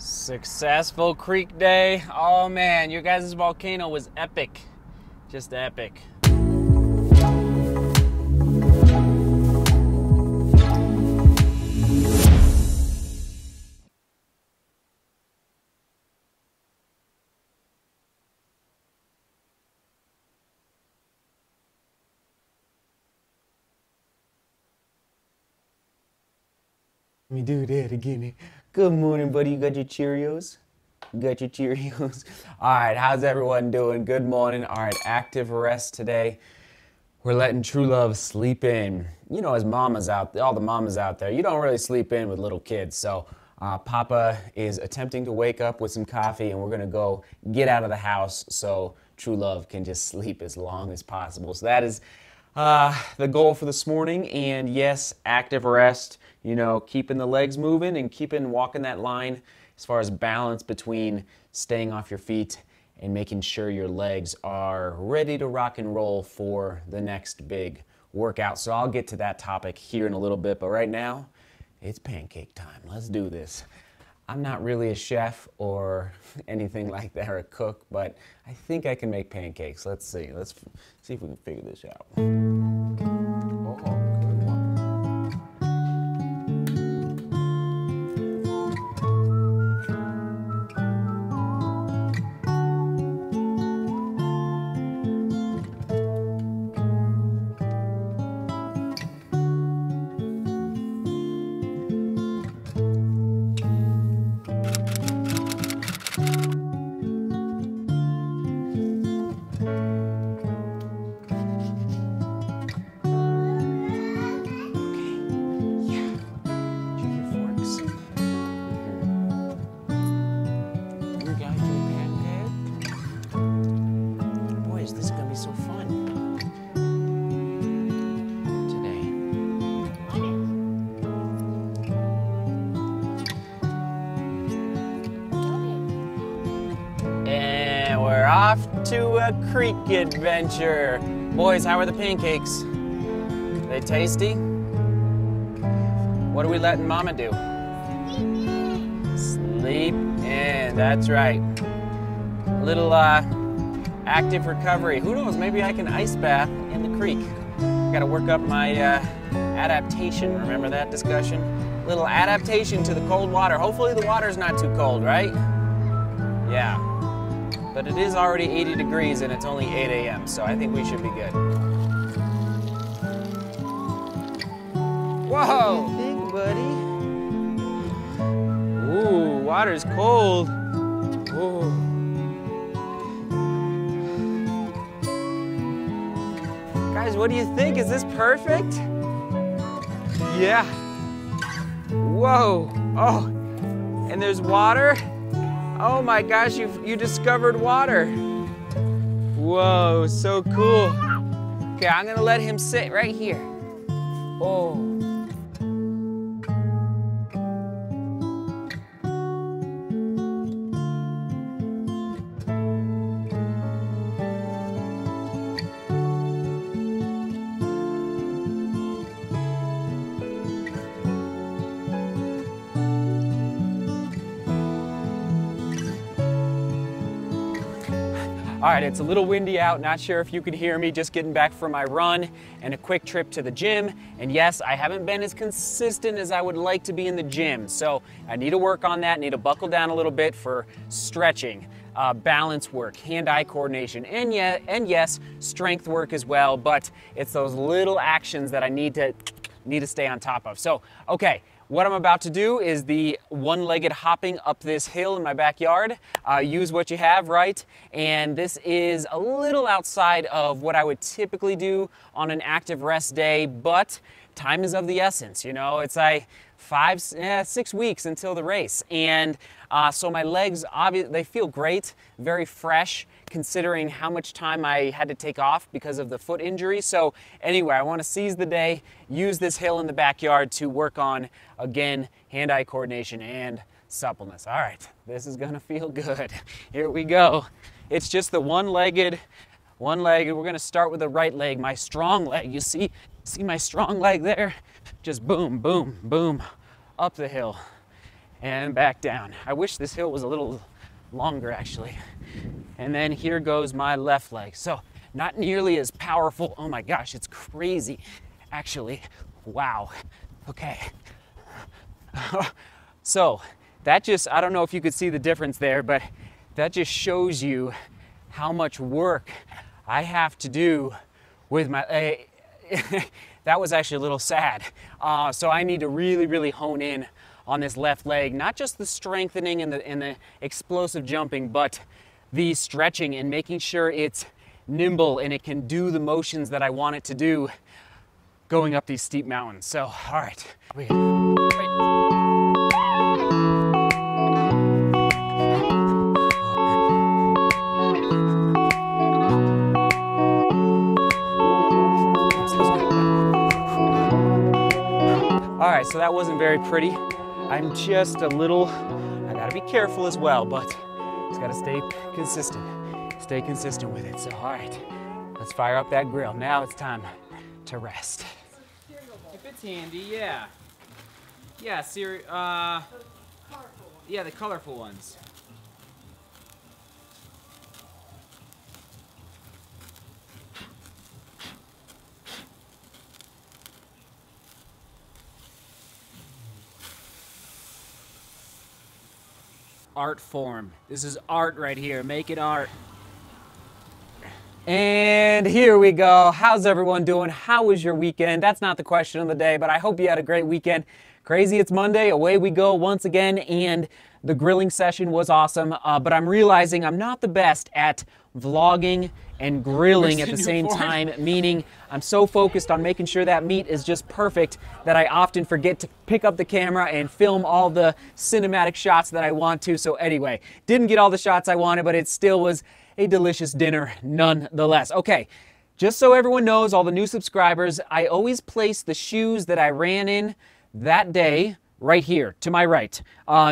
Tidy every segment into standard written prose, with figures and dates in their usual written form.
Successful creek day. Oh man, your guys' volcano was epic. Just epic. Let me do that again. Good morning, buddy. You got your Cheerios? You got your Cheerios? All right, how's everyone doing? Good morning. All right, active rest today. We're letting true love sleep in. You know, as mamas out there, all the mamas out there, you don't really sleep in with little kids. So Papa is attempting to wake up with some coffee, and we're going to go get out of the house so true love can just sleep as long as possible. So that is the goal for this morning. And yes, active rest. You know, keeping the legs moving and walking that line as far as balance between staying off your feet and making sure your legs are ready to rock and roll for the next big workout. So I'll get to that topic here in a little bit, but right now it's pancake time. Let's do this. I'm not really a chef or anything like that or a cook, but I think I can make pancakes. Let's see. Let's see if we can figure this out. To a creek adventure. Boys, how are the pancakes? Are they tasty? What are we letting Mama do? Sleep in, that's right. A little active recovery. Who knows, maybe I can ice bath in the creek. I gotta work up my adaptation, remember that discussion? Little adaptation to the cold water. Hopefully the water's not too cold, right? Yeah. But it is already 80 degrees and it's only 8 a.m., so I think we should be good. Whoa! What do you think, buddy? Ooh, water's cold. Ooh. Guys, what do you think? Is this perfect? Yeah. Whoa. Oh, and there's water. Oh my gosh, you discovered water. Whoa, so cool. Okay, I'm gonna let him sit right here. Oh. All right, it's a little windy out, not sure if you could hear me, just getting back from my run and a quick trip to the gym. And yes, I haven't been as consistent as I would like to be in the gym. So I need to work on that, need to buckle down a little bit for stretching, balance work, hand-eye coordination, and, yeah, and yes, strength work as well. But it's those little actions that I need to stay on top of. So, okay. What I'm about to do is the one-legged hopping up this hill in my backyard. Use what you have, right? And this is a little outside of what I would typically do on an active rest day, but time is of the essence, you know? It's like 6 weeks until the race. And so my legs, obviously, they feel great, very fresh, considering how much time I had to take off because of the foot injury. So anyway, I want to seize the day, use this hill in the backyard to work on, again, hand-eye coordination and suppleness. All right, this is gonna feel good. Here we go. It's just the one-legged. We're gonna start with the right leg, my strong leg. You see my strong leg there? Just boom, boom, boom, up the hill. and back down. I wish this hill was a little longer actually. And then here goes my left leg. So not nearly as powerful. Oh my gosh, it's crazy actually. Wow. Okay. So that just, I don't know if you could see the difference there, but that just shows you how much work I have to do with my, that was actually a little sad. So I need to really hone in on this left leg, not just the strengthening and the explosive jumping, but the stretching and making sure it's nimble and it can do the motions that I want it to do going up these steep mountains. So, all right. All right, so that wasn't very pretty. I'm just a little, I gotta be careful as well, but just gotta stay consistent with it. So, all right, let's fire up that grill. Now it's time to rest. If it's handy, yeah. Yeah, yeah, the colorful ones. Art form. This is art right here. Make it art. And here we go. How's everyone doing? How was your weekend? That's not the question of the day, but I hope you had a great weekend. Crazy, it's Monday. Away we go once again, and the grilling session was awesome, but I'm realizing I'm not the best at vlogging and grilling at the same time, meaning I'm so focused on making sure that meat is just perfect that I often forget to pick up the camera and film all the cinematic shots that I want to. So anyway, didn't get all the shots I wanted, but it still was a delicious dinner nonetheless. Okay, just so everyone knows, all the new subscribers, I always place the shoes that I ran in that day right here to my right,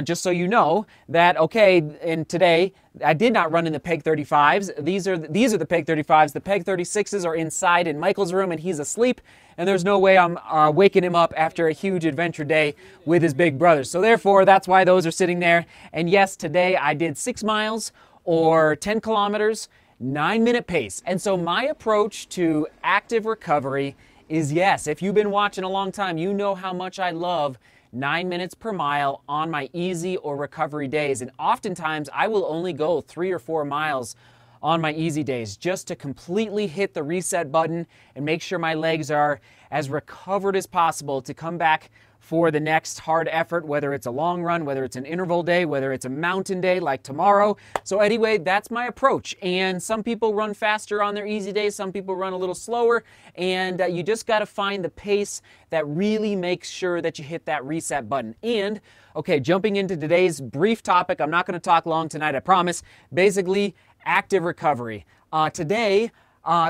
just so you know that, okay, and today I did not run in the Peg 35s. These are the Peg 35s. The Peg 36s are inside in Michael's room and he's asleep, and there's no way I'm waking him up after a huge adventure day with his big brother. So therefore, that's why those are sitting there. And yes, today I did 6 miles or 10 kilometers, 9-minute pace. And so my approach to active recovery is, yes, if you've been watching a long time, you know how much I love 9 minutes per mile on my easy or recovery days. And oftentimes I will only go 3 or 4 miles on my easy days just to completely hit the reset button and make sure my legs are as recovered as possible to come back for the next hard effort, whether it's a long run, whether it's an interval day, whether it's a mountain day like tomorrow. So anyway, that's my approach. And some people run faster on their easy days, some people run a little slower, and you just gotta find the pace that really makes sure that you hit that reset button. And, okay, jumping into today's brief topic, I'm not gonna talk long tonight, I promise. Basically, active recovery. Today,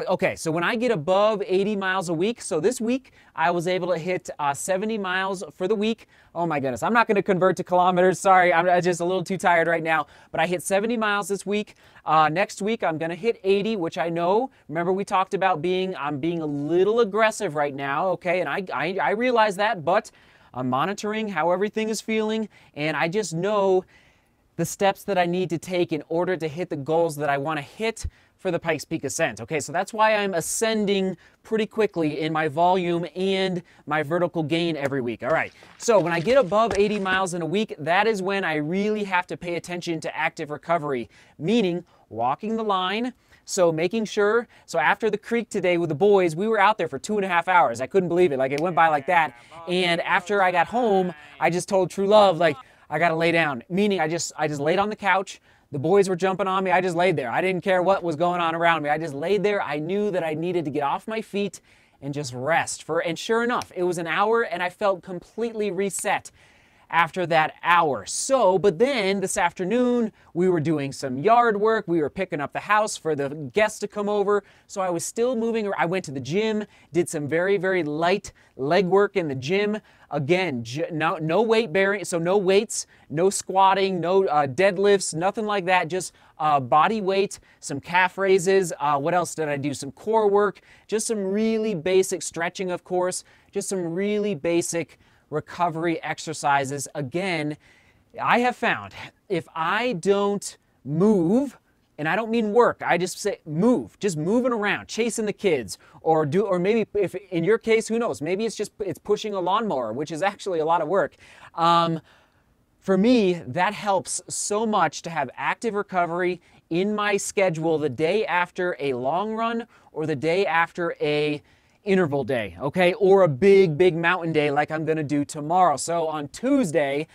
okay, so when I get above 80 miles a week, so this week I was able to hit 70 miles for the week. Oh my goodness, I'm not gonna convert to kilometers, sorry, I'm just a little too tired right now, but I hit 70 miles this week. Next week I'm gonna hit 80, which I know, remember we talked about I'm being a little aggressive right now, okay, and I realize that, but I'm monitoring how everything is feeling, and I just know the steps that I need to take in order to hit the goals that I wanna hit for the Pikes Peak Ascent. Okay, so that's why I'm ascending pretty quickly in my volume and my vertical gain every week. All right, so when I get above 80 miles in a week, that is when I really have to pay attention to active recovery, meaning walking the line. So making sure, so after the creek today with the boys, we were out there for 2.5 hours. I couldn't believe it, like it went by like that. And after I got home, I just told True Love, like, I gotta lay down, meaning I just laid on the couch. The boys were jumping on me, I just laid there. I didn't care what was going on around me, I just laid there. I knew that I needed to get off my feet and just rest for, and sure enough, it was an hour and I felt completely reset after that hour. So, but then this afternoon, we were doing some yard work, we were picking up the house for the guests to come over, so I was still moving. I went to the gym, did some very light leg work in the gym. Again, no weight bearing, so no weights, no squatting, no deadlifts, nothing like that, just body weight, some calf raises, what else did I do? Some core work, just some really basic stretching, of course, just some really basic recovery exercises. Again, I have found if I don't move, and I don't mean work, I just say move, just moving around, chasing the kids, or maybe if in your case, who knows, maybe it's pushing a lawnmower, which is actually a lot of work. For me, that helps so much to have active recovery in my schedule the day after a long run or the day after a interval day, okay, or a big mountain day like I'm gonna do tomorrow. So on Tuesday,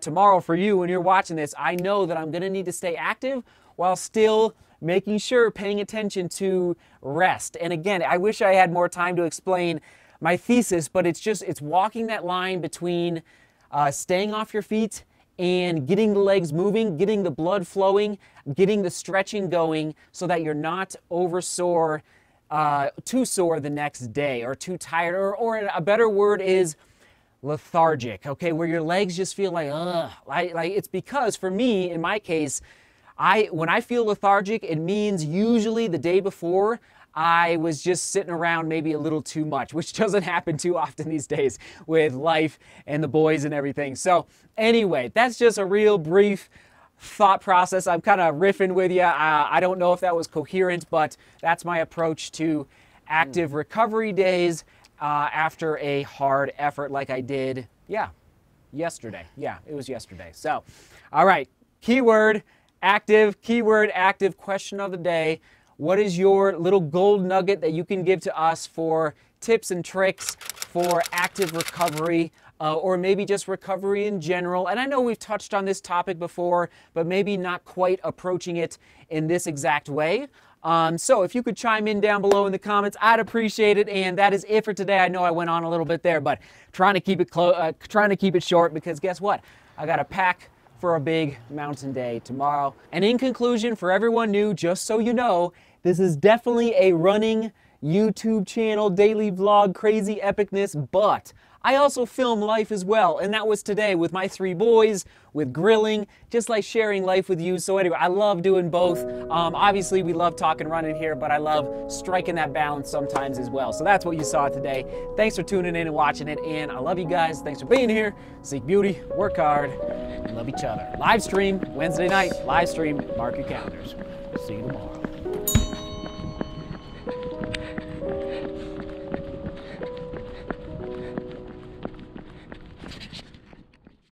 tomorrow for you when you're watching this, I know that I'm gonna need to stay active while still making sure paying attention to rest. And again, I wish I had more time to explain my thesis, but it's walking that line between staying off your feet and getting the legs moving, getting the blood flowing, getting the stretching going so that you're not oversore, too sore the next day, or too tired, or a better word is lethargic, okay, where your legs just feel like, ugh. Like it's because for me, in my case, when I feel lethargic, it means usually the day before I was just sitting around maybe a little too much, which doesn't happen too often these days with life and the boys and everything. So anyway, that's just a real brief thought process. I'm kind of riffing with you. I don't know if that was coherent, but that's my approach to active recovery days after a hard effort like I did, yesterday. Yeah, it was yesterday. So, all right, keyword active, question of the day. What is your little gold nugget that you can give to us for tips and tricks for active recovery, or maybe just recovery in general? And I know we've touched on this topic before, but maybe not quite approaching it in this exact way. So if you could chime in down below in the comments, I'd appreciate it. And that is it for today. I know I went on a little bit there, but trying to keep it short, because guess what? I got a pack for a big mountain day tomorrow. And in conclusion, for everyone new, just so you know, this is definitely a running YouTube channel, daily vlog, crazy epicness, but I also film life as well, and that was today with my three boys, with grilling, just like sharing life with you. So anyway, I love doing both. Obviously, we love talking running here, but I love striking that balance sometimes as well. So that's what you saw today. Thanks for tuning in and watching it, and I love you guys. Thanks for being here. Seek beauty, work hard, and love each other. Live stream, Wednesday night, live stream. Mark your calendars. See you tomorrow.